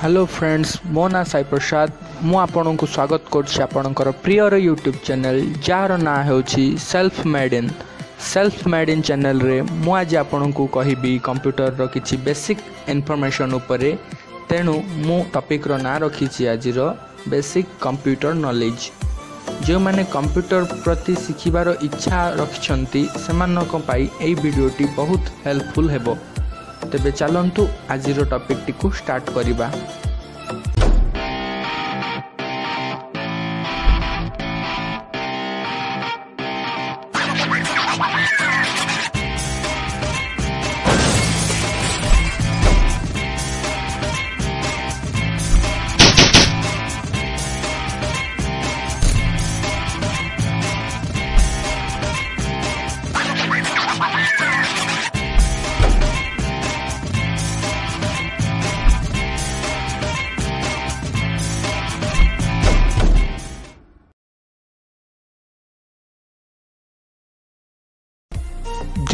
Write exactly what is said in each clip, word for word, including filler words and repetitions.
Hello friends, मो ना साईप्रसाद मु आपन को स्वागत करछि आपनकर प्रियर यूट्यूब चैनल जार ना होछि self made in. Self made in channel रे मु आज आपन को कहिबी कंप्यूटर रो किछि बेसिक इनफॉरमेशन उपरे। तेनु मु टॉपिक रो ना रखिछि आज रो बेसिक कंप्यूटर नॉलेज। जो माने कंप्यूटर प्रति सिखिबार इच्छा रखिछंती सेमानक पाई एई वीडियोटी बहुत हेल्पफुल हेबो। तेबे चलंतु आजिरो टॉपिक टी को स्टार्ट करिबा।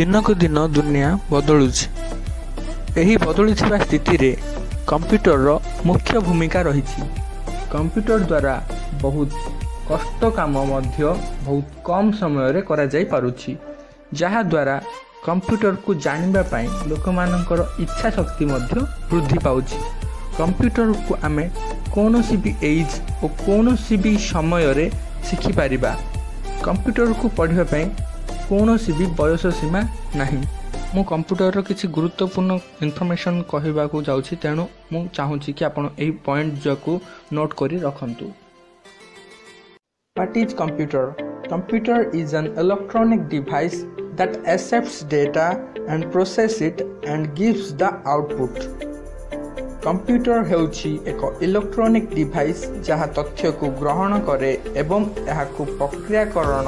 दिनकु दिन दुनिया बदलुछि। एही बदलुथिबा स्थिति रे कंप्यूटर रो मुख्य भूमिका रहिछि। कंप्यूटर द्वारा बहुत कष्ट काम मध्य बहुत कम समय रे करा जाई पारुछि, जहा द्वारा कंप्यूटर को जानिबा पई लोकमाननकर इच्छा शक्ति मध्य वृद्धि पाउछि। कंप्यूटर को आमे कोनोसी भी एज ओ कोनोसी भी समय रे सिखि परिबा। कंप्यूटर को पढिबा पई कोनोसी भी बयस सीमा नाही। मु कंप्यूटर रो किछि गुरुत्वपूर्ण इनफॉरमेशन कहिबा को जाउछि, तेनु मु चाहूछि कि आपण एही पॉइंट जो को नोट करी रखंतु। What is computer? Computer is an electronic device that accepts data and process it and gives the output. Computer हेउछि एक इलेक्ट्रॉनिक डिवाइस जहा तथ्य को ग्रहण करे एवं यहा को प्रक्रियाकरण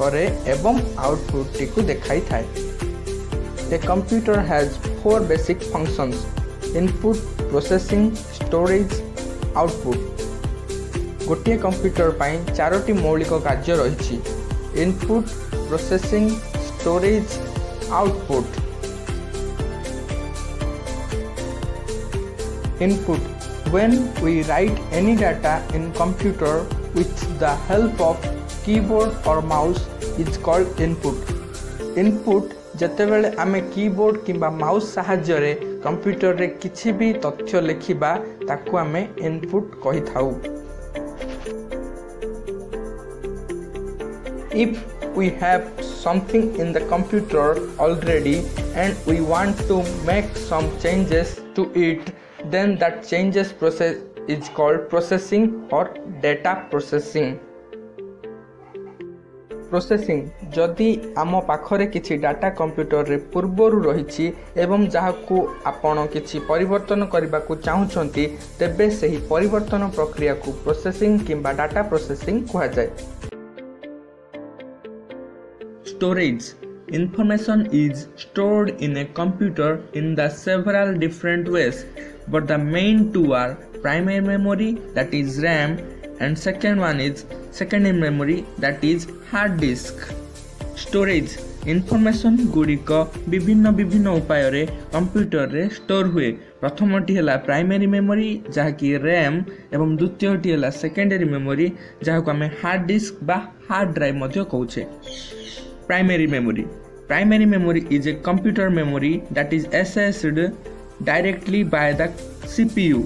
करे एवं आउटपुट टिकु देखाई थाए। A computer has four basic functions: input, processing, storage, output. गोटे कंप्यूटर पाई चारोटी मौलिक कार्य रहिछि: input, processing, storage, output. Input: when we write any data in computer with the help of keyboard or mouse is called input. Input जतेबेले आमे keyboard किंबा mouse सहाय्य रे कंप्यूटर रे किछि भी तथ्य लेखिबा ताकु आमे input कहि थाउ। If we have something in the computer already and we want to make some changes to it, then that changes process is called processing or data processing. Processing जदि आम पाखरे किछि डाटा कंप्यूटर रे पूर्वरु रहिछि एवं जाहाकू आपण किछि परिवर्तन करिबा को चाहुछंती, तेबे सही परिवर्तन प्रक्रिया को प्रोसेसिंग किबा डाटा प्रोसेसिंग कहै जाय। Storage: information is stored in a computer in the several different ways, but the main two are primary memory, that is RAM, and second one is secondary memory, that is hard disk. Storage: information गुड़िक विभिन्न विभिन्न उपाय रे computer रे store हुए। प्रथमटी हला primary memory जहा कि RAM एवं द्वितीयटी हला सेकेंडरी मेमोरी जहा को हमें हार्ड डिस्क बा हार्ड ड्राइव मध्य कहउछे। Primary memory. Primary memory is a computer memory that is accessed directly by the C P U.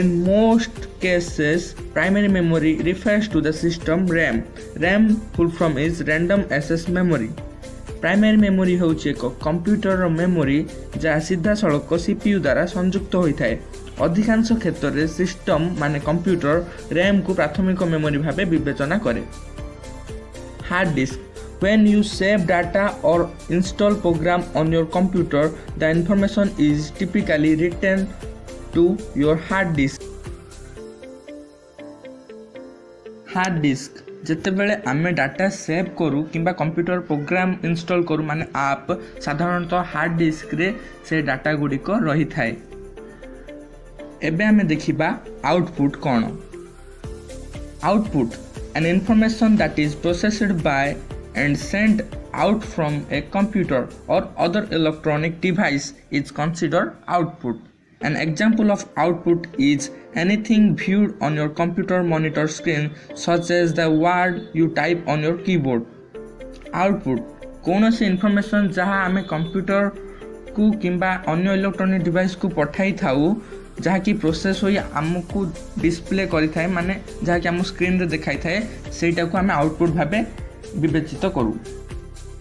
In most cases, primary memory refers to the system RAM. RAM full form is random access memory. Primary memory होउछि एक computer memory जहा सीधा सड़क C P U द्वारा संयुक्त होइथाए। अधिकांश क्षेत्र रे सिस्टम माने कंप्यूटर RAM को प्राथमिक मेमोरी भाबे विवेचना करे। Hard disk: when you save data or install program on your computer, the information is typically written to your hard disk. Hard disk जेतेबेले आमे डाटा सेव करू किबा कंप्यूटर प्रोग्राम इंस्टॉल करू माने आप साधारणतः हार्ड डिस्क रे से डाटा गुडी को रही थाए। एबे आमे देखिबा आउटपुट कोन। Output: an information that is processed by and sent out from a computer or other electronic device is considered output. An example of output is anything viewed on your computer monitor screen, such as the word you type on your keyboard. Output कौनसी information जहाँ आमे computer को किंबा अन्य electronic device को पठाई थाउ जहाँकि process होई आमको डिस्प्ले करी थाए माने जहाँकि आम स्क्रीन रे देखाई थाए सेटा को आमे आउटपुट भाबे विवेचित करू।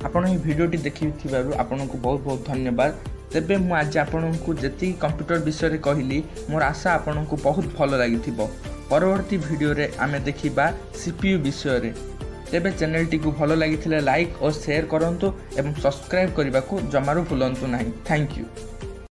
आपण ए वीडियो टी देखि थिबारु आपनको बहुत बहुत धन्यवाद। तेबे मु आज आपनको जति कंप्यूटर विषय रे कहली मोर आशा आपनको बहुत भलो लागि थिबो। परवर्ती वीडियो रे आमे देखिबा सीपीयू विषय रे। तेबे चैनल टी को भलो लागिथिले लाइक और शेयर करंतु एवं सब्सक्राइब करिबा को जमारू भुलंतु नाही। Thank you.